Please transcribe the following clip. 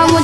बेला